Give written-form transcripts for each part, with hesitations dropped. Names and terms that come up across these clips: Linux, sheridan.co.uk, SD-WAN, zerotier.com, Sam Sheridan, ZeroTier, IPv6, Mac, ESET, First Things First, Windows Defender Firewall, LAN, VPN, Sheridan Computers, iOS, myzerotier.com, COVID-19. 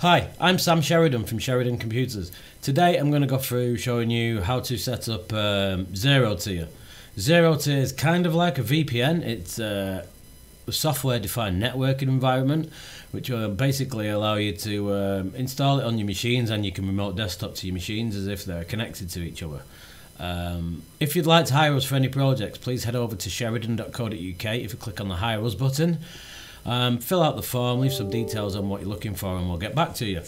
Hi, I'm Sam Sheridan from Sheridan Computers. Today I'm going to go through showing you how to set up ZeroTier. ZeroTier is kind of like a VPN. It's a software-defined networking environment which will basically allow you to install it on your machines, and you can remote desktop to your machines as if they're connected to each other. If you'd like to hire us for any projects, please head over to sheridan.co.uk. If you click on the Hire Us button, fill out the form, leave some details on what you're looking for, and we'll get back to you.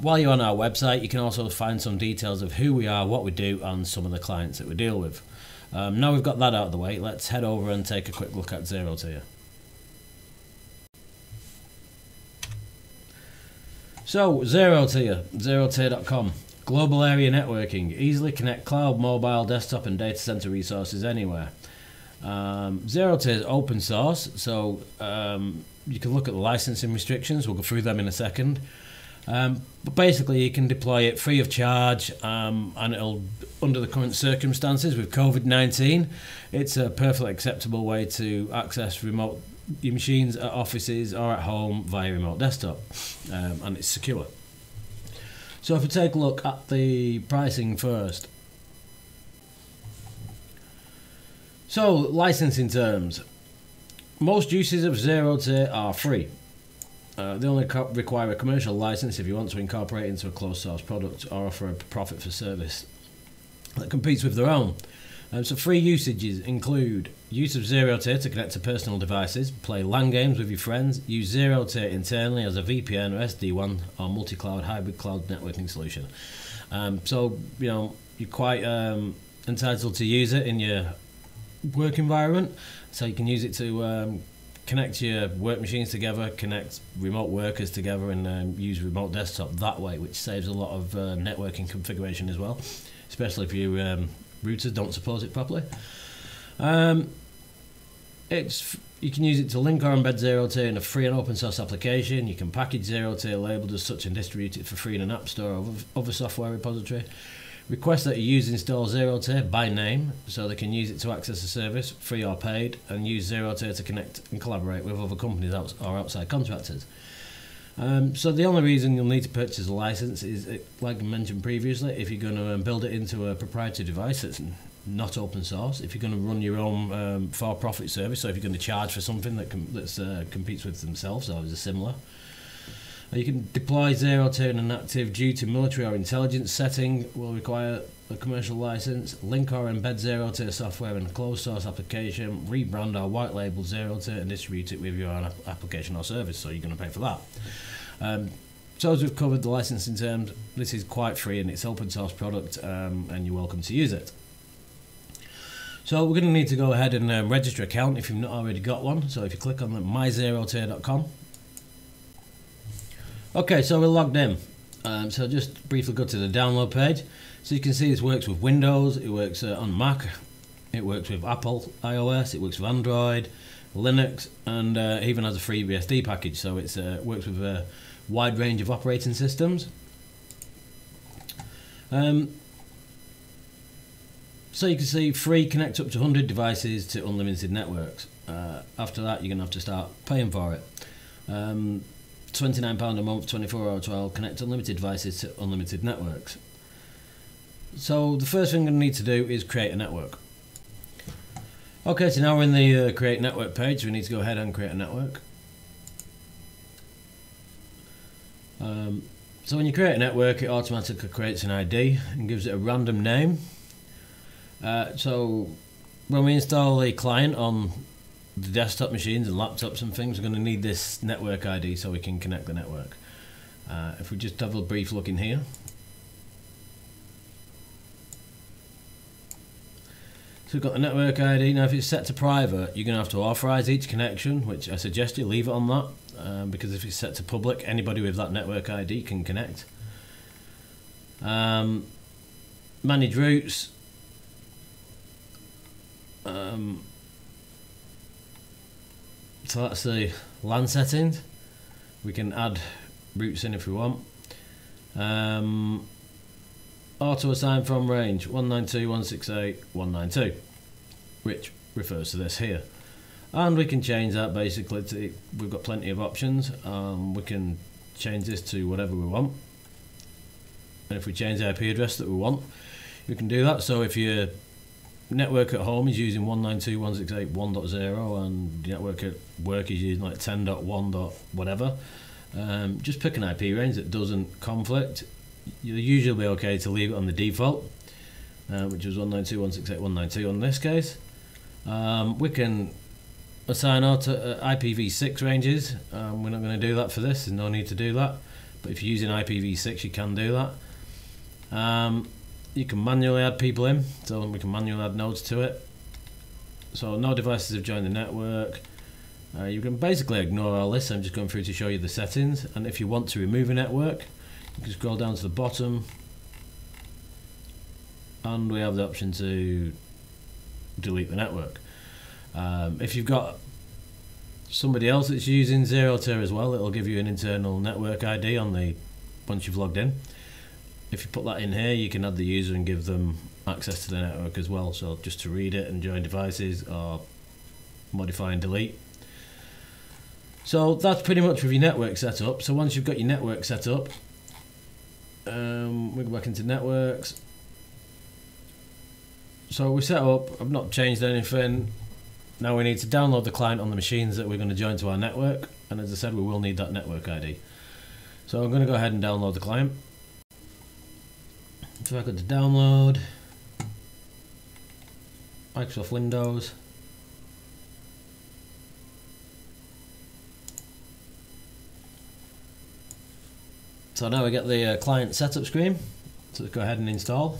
While you're on our website, you can also find some details of who we are, what we do, and some of the clients that we deal with. Now we've got that out of the way, let's head over and take a quick look at ZeroTier. So, ZeroTier, zerotier.com. Global area networking. Easily connect cloud, mobile, desktop, and data center resources anywhere. ZeroTier is open source, so you can look at the licensing restrictions. We'll go through them in a second. But basically, you can deploy it free of charge, and it'll, under the current circumstances with COVID-19, it's a perfectly acceptable way to access remote your machines at offices or at home via remote desktop, and it's secure. So if we take a look at the pricing first. So, licensing terms. Most uses of ZeroTier are free. They only require a commercial license if you want to incorporate into a closed source product or offer a profit for service that competes with their own. So free usages include use of ZeroTier to connect to personal devices, play LAN games with your friends, use ZeroTier internally as a VPN or SD-WAN or multi-cloud hybrid cloud networking solution. So, you know, you're quite entitled to use it in your work environment, so you can use it to connect your work machines together, connect remote workers together, and use remote desktop that way, which saves a lot of networking configuration as well, especially if your routers don't support it properly. You can use it to link or embed ZeroTier in a free and open source application. You can package ZeroTier labeled as such and distribute it for free in an app store or other software repository. Request that a user install ZeroTier by name so they can use it to access a service, free or paid, and use ZeroTier to connect and collaborate with other companies or outside contractors. So the only reason you'll need to purchase a license is, like I mentioned previously, if you're going to build it into a proprietary device that's not open source, if you're going to run your own for-profit service, so if you're going to charge for something that competes with themselves or is similar. You can deploy ZeroTier in an active duty military or intelligence setting, will require a commercial license. Link or embed ZeroTier software in a closed source application, rebrand or white label ZeroTier and distribute it with your own application or service, so you're going to pay for that. So as we've covered the licensing terms, this is quite free and it's open source product, and you're welcome to use it. So we're going to need to go ahead and register an account if you've not already got one, so if you click on myzerotier.com. Okay, so we're logged in. So just briefly go to the download page. So you can see this works with Windows, it works on Mac, it works with Apple iOS, it works with Android, Linux, and even has a free BSD package. So it works with a wide range of operating systems. So you can see free, connect up to 100 devices to unlimited networks. After that, you're going to have to start paying for it. £29 a month, 24/12, connect unlimited devices to unlimited networks. So the first thing I'm going to need to do is create a network. Okay, so now we're in the create network page, so we need to go ahead and create a network. So when you create a network, it automatically creates an ID and gives it a random name. So when we install a client on the desktop machines and laptops and things, we're going to need this network ID so we can connect the network. If we just have a brief look in here. So we've got the network ID. Now if it's set to private, you're going to have to authorize each connection, which I suggest you leave it on that, because if it's set to public, anybody with that network ID can connect. Manage routes. So that's the LAN settings. We can add routes in if we want. Auto assign from range 192.168.192, which refers to this here. And we can change that basically to, we've got plenty of options. We can change this to whatever we want. And if we change the IP address that we want, we can do that. So if your network at home is using 192.168.1.0 and the network at work is using like 10.1. whatever, just pick an IP range that doesn't conflict. You'll usually be okay to leave it on the default, which is 192.168.1.92 on this case. We can assign our to IPv6 ranges. We're not going to do that for this, there's no need to do that, but if you're using IPv6 you can do that. You can manually add people in, so we can manually add nodes to it. So no devices have joined the network. You can basically ignore all this. I'm just going through to show you the settings, and if you want to remove a network you can scroll down to the bottom and we have the option to delete the network. If you've got somebody else that's using ZeroTier as well, it'll give you an internal network ID on the once you've logged in. If you put that in here you can add the user and give them access to the network as well, so just to read it and join devices or modify and delete. So that's pretty much with your network set up. So once you've got your network set up, we go back into networks. So we set up, I've not changed anything. Now we need to download the client on the machines that we're going to join to our network, and as I said we will need that network ID. So I'm going to go ahead and download the client. So I go to download, Microsoft Windows, so now we get the client setup screen, so let's go ahead and install.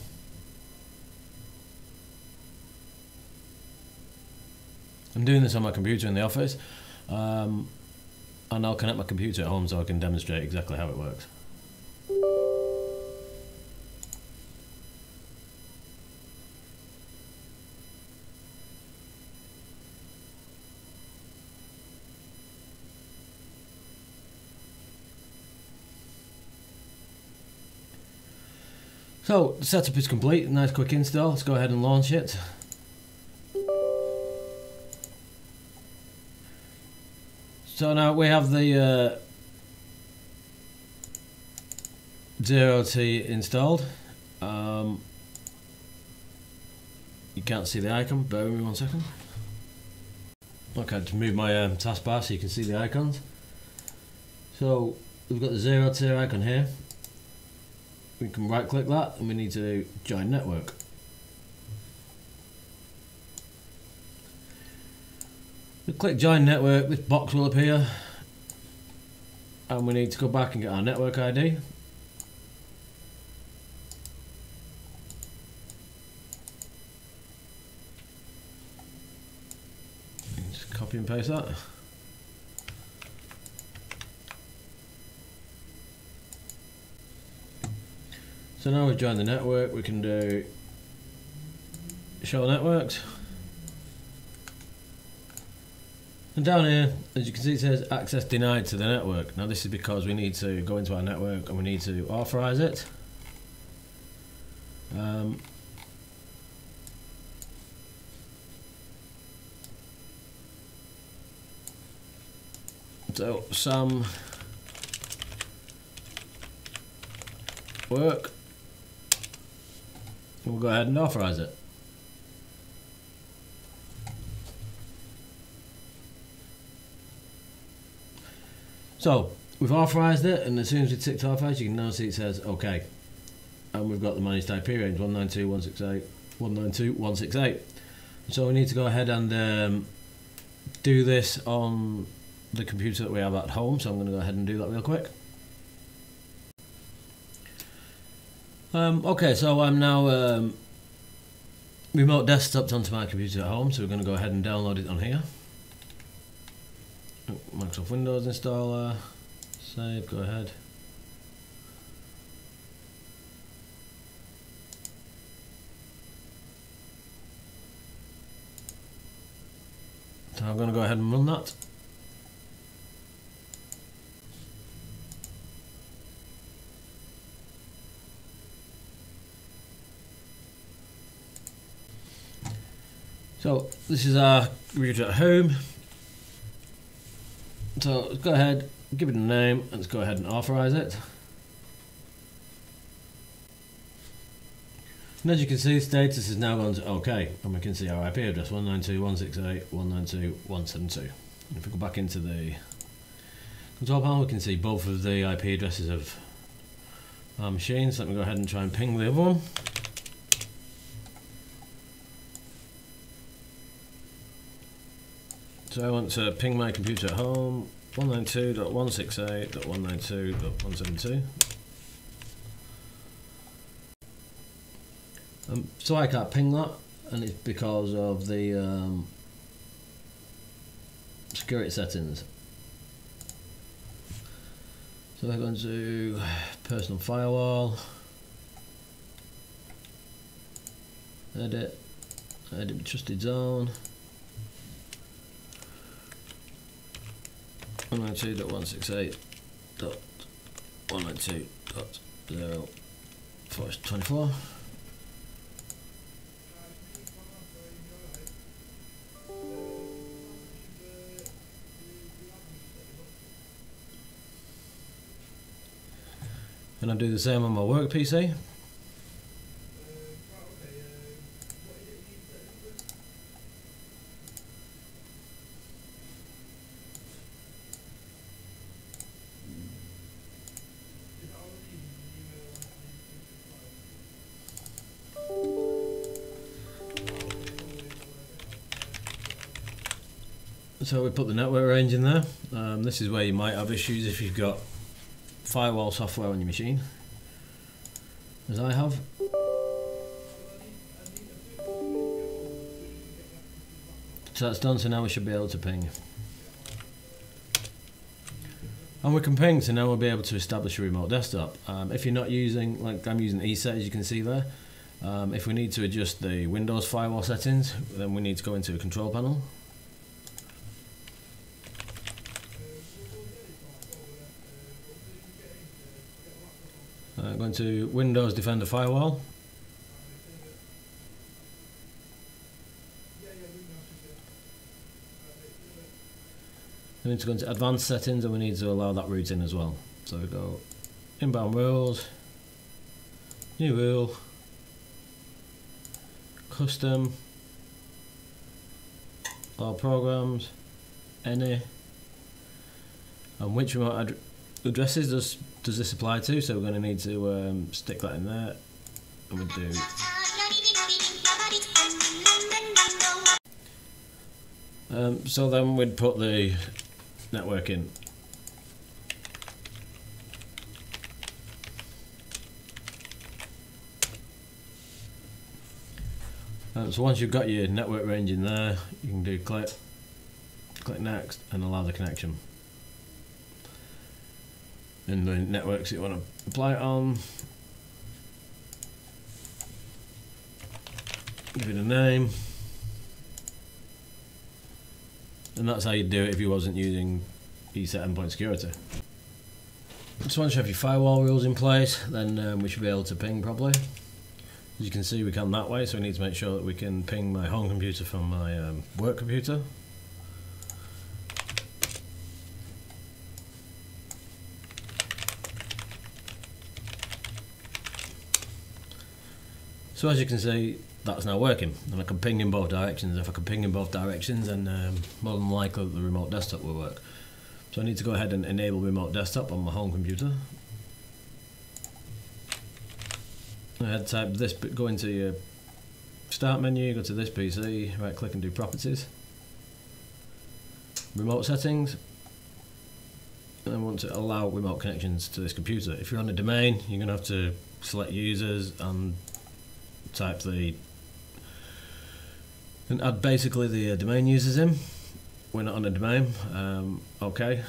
I'm doing this on my computer in the office, and I'll connect my computer at home so I can demonstrate exactly how it works. So the setup is complete, nice quick install. Let's go ahead and launch it. So now we have the ZeroTier installed. You can't see the icon, bear with me 1 second. Okay, I'll just move my taskbar so you can see the icons. So we've got the ZeroTier icon here. We can right click that and we need to join network. We click join network, this box will appear and we need to go back and get our network ID. Just copy and paste that. So now we've joined the network, we can do show networks. And down here, as you can see, it says access denied to the network. Now this is because we need to go into our network and we need to authorize it. So Sam work. We'll go ahead and authorize it. So we've authorized it, and as soon as we ticked authorize you can now see it says OK, and we've got the managed IP range 192.168.1.92.168. So we need to go ahead and do this on the computer that we have at home, so I'm going to go ahead and do that real quick. Okay, so I'm now remote desktoped onto my computer at home, so we're going to go ahead and download it on here. Microsoft Windows installer, save, go ahead. So I'm going to go ahead and run that. So this is our computer at home. So let's go ahead give it a name, let's go ahead and authorize it. And as you can see, status is now gone to OK, and we can see our IP address 192.168.192.172. If we go back into the control panel, we can see both of the IP addresses of our machines. Let me go ahead and try and ping the other one. So I want to ping my computer at home, 192.168.192.172. So I can't ping that, and it's because of the security settings. So we're going to personal firewall, edit, edit trusted zone. 192.168.192.0/24. And I do the same on my work PC. So we put the network range in there. This is where you might have issues if you've got firewall software on your machine, as I have. So that's done, so now we should be able to ping. And we can ping, so now we'll be able to establish a remote desktop. If you're not using, like I'm using ESET as you can see there, if we need to adjust the Windows firewall settings, then we need to go into a control panel. Going to Windows Defender Firewall, we need to go into advanced settings, and we need to allow that route in as well. So we go inbound rules, new rule, custom, all programs, any, and which remote addresses does this apply to? So we're going to need to stick that in there, and we do. So then we'd put the network in. So once you've got your network range in there, you can do click next, and allow the connection. And the networks that you want to apply it on. Give it a name. And that's how you'd do it if you wasn't using ESET Endpoint Security. So once you have your firewall rules in place, then we should be able to ping properly. As you can see, we can that way, so we need to make sure that we can ping my home computer from my work computer. So as you can see, that's now working, and I can ping in both directions. If I can ping in both directions, then more than likely the remote desktop will work. So I need to go ahead and enable remote desktop on my home computer. Go into your start menu, go to this PC, right click and do properties, remote settings, and I want to allow remote connections to this computer. If you're on a domain, you're going to have to select users and type the and add basically the domain users in. We're not on a domain. Okay,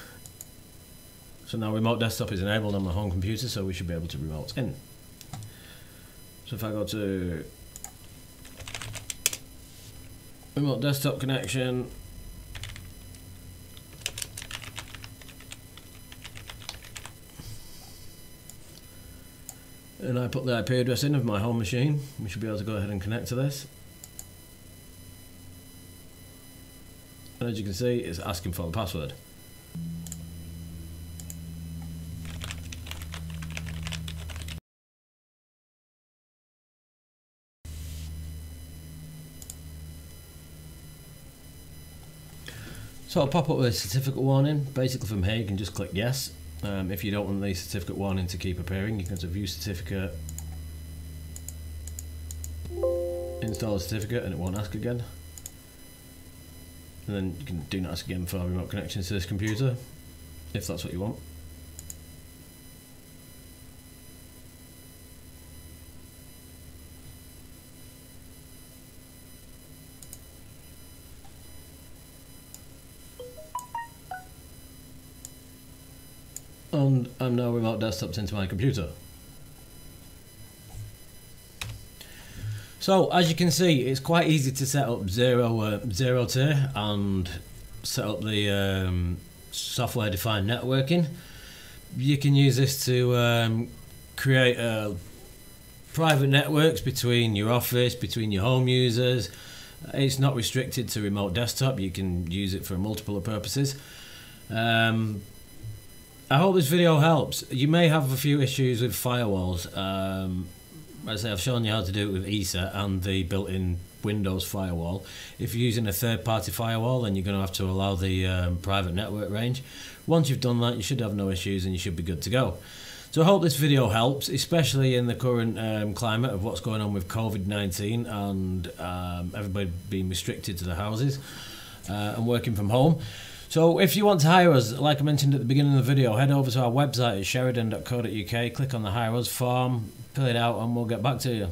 so now remote desktop is enabled on my home computer, so we should be able to remote in. So if I go to remote desktop connection, and I put the IP address in of my home machine, we should be able to go ahead and connect to this. And as you can see, it's asking for the password. So it'll pop up with a certificate warning. Basically from here you can just click yes. If you don't want the certificate warning to keep appearing, you can go to view certificate, install a certificate, and it won't ask again. And then you can do not ask again for remote connection to this computer, if that's what you want. And I'm now remote desktops into my computer. So as you can see, it's quite easy to set up ZeroTier and set up the software defined networking. You can use this to create private networks between your office, between your home users. It's not restricted to remote desktop, you can use it for multiple purposes. I hope this video helps. You may have a few issues with firewalls. As I say, I've shown you how to do it with ESET and the built-in Windows firewall. If you're using a third-party firewall, then you're going to have to allow the private network range. Once you've done that, you should have no issues and you should be good to go. So I hope this video helps, especially in the current climate of what's going on with COVID-19 and everybody being restricted to their houses and working from home. So if you want to hire us, like I mentioned at the beginning of the video, head over to our website at sheridan.co.uk, click on the Hire Us form, fill it out and we'll get back to you.